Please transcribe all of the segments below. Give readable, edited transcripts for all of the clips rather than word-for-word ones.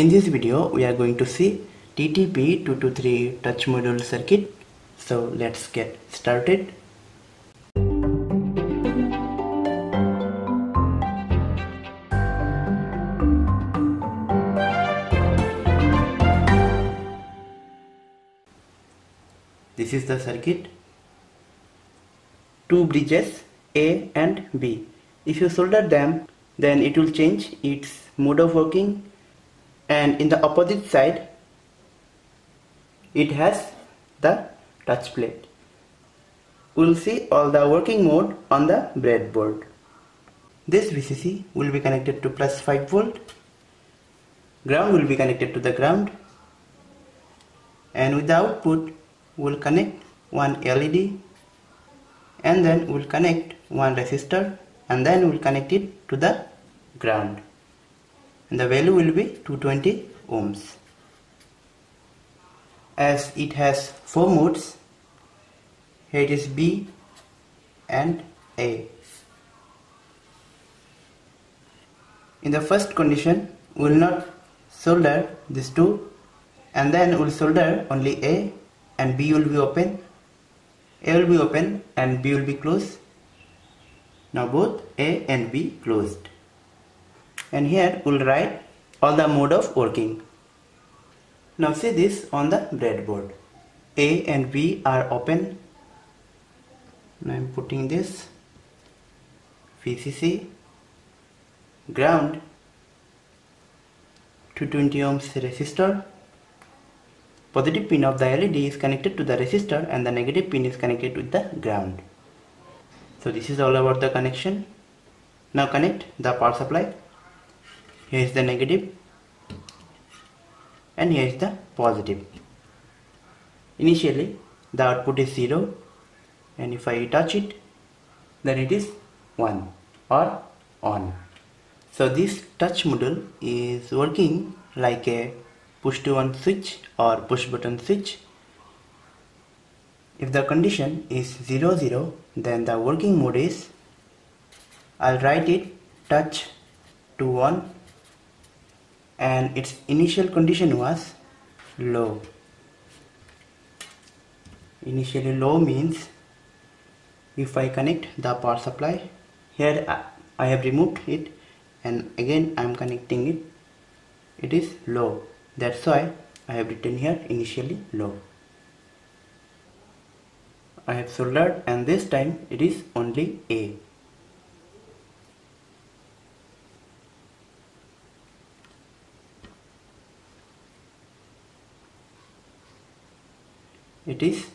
In this video, we are going to see TTP223 touch module circuit. So let's get started. This is the circuit. Two bridges A and B. If you solder them, then it will change its mode of working, and in the opposite side it has the touch plate. We'll see all the working mode on the breadboard. This VCC will be connected to plus 5 volt. Ground will be connected to the ground, and with the output we'll connect one LED, and then we'll connect one resistor, and then we'll connect it to the ground, and the value will be 220 ohms. As it has four modes, here it is B and A. In the first condition, we will not solder these two, and then we will solder only A, and B will be open, A will be open and B will be closed. Now both A and B closed. And here we will write all the mode of working. Now see this on the breadboard. A and B are open. Now I am putting this VCC, ground, 220 ohms resistor. Positive pin of the LED is connected to the resistor, and the negative pin is connected with the ground. So this is all about the connection. Now connect the power supply. Here is the negative and here is the positive. Initially the output is 0, and if I touch it, then it is 1 or on. So this touch module is working like a push to on switch or push button switch. If the condition is 0, 0, then the working mode is, I'll write it touch to on, and its initial condition was low. Initially low means if I connect the power supply, here I have removed it and again I am connecting it, it is low. That's why I have written here initially low. I have soldered, and this time it is only A. It is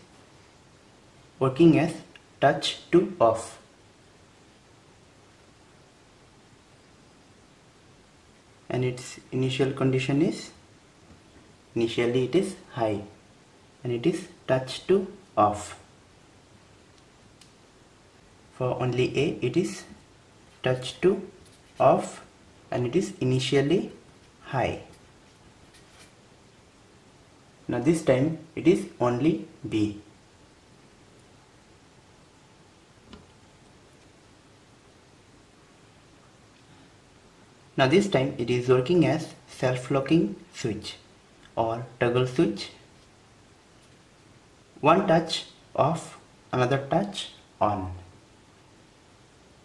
working as touch to off. And its initial condition is, initially it is high, and it is touch to off. For only A it is touch to off, and it is initially high. Now this time it is only B. Now this time it is working as self-locking switch or toggle switch. One touch off, another touch on.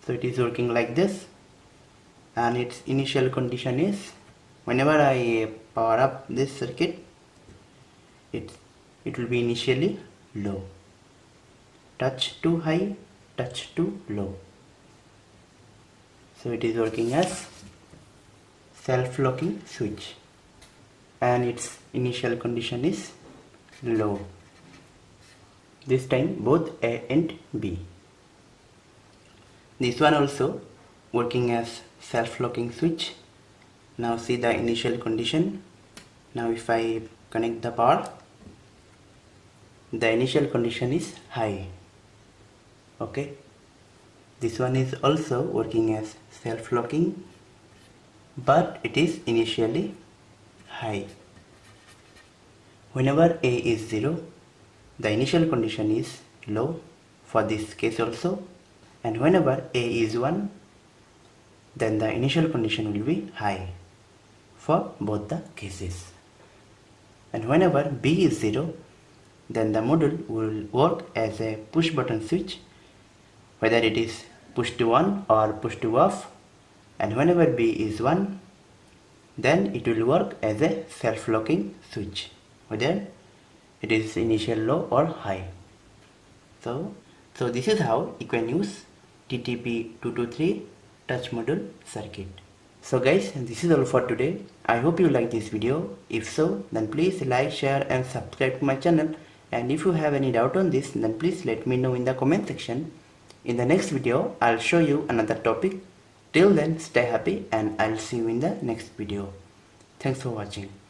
So it is working like this, and its initial condition is, whenever I power up this circuit, it will be initially low. Touch to high, touch to low. So it is working as self-locking switch, and its initial condition is low. This time both A and B. This one also working as self-locking switch. Now see the initial condition. Now if I connect the power, the initial condition is high. Okay. This one is also working as self-locking, but it is initially high. Whenever A is 0, the initial condition is low for this case also, and whenever A is 1, then the initial condition will be high for both the cases. And whenever B is 0, then the module will work as a push button switch, whether it is push to on or push to off. And whenever B is 1, then it will work as a self-locking switch, whether it is initial low or high. So this is how you can use TTP223 touch module circuit. So guys, this is all for today. I hope you like this video. If so, then please like, share and subscribe to my channel. And if you have any doubt on this, then please let me know in the comment section. In the next video, I'll show you another topic. Till then, stay happy and I'll see you in the next video. Thanks for watching.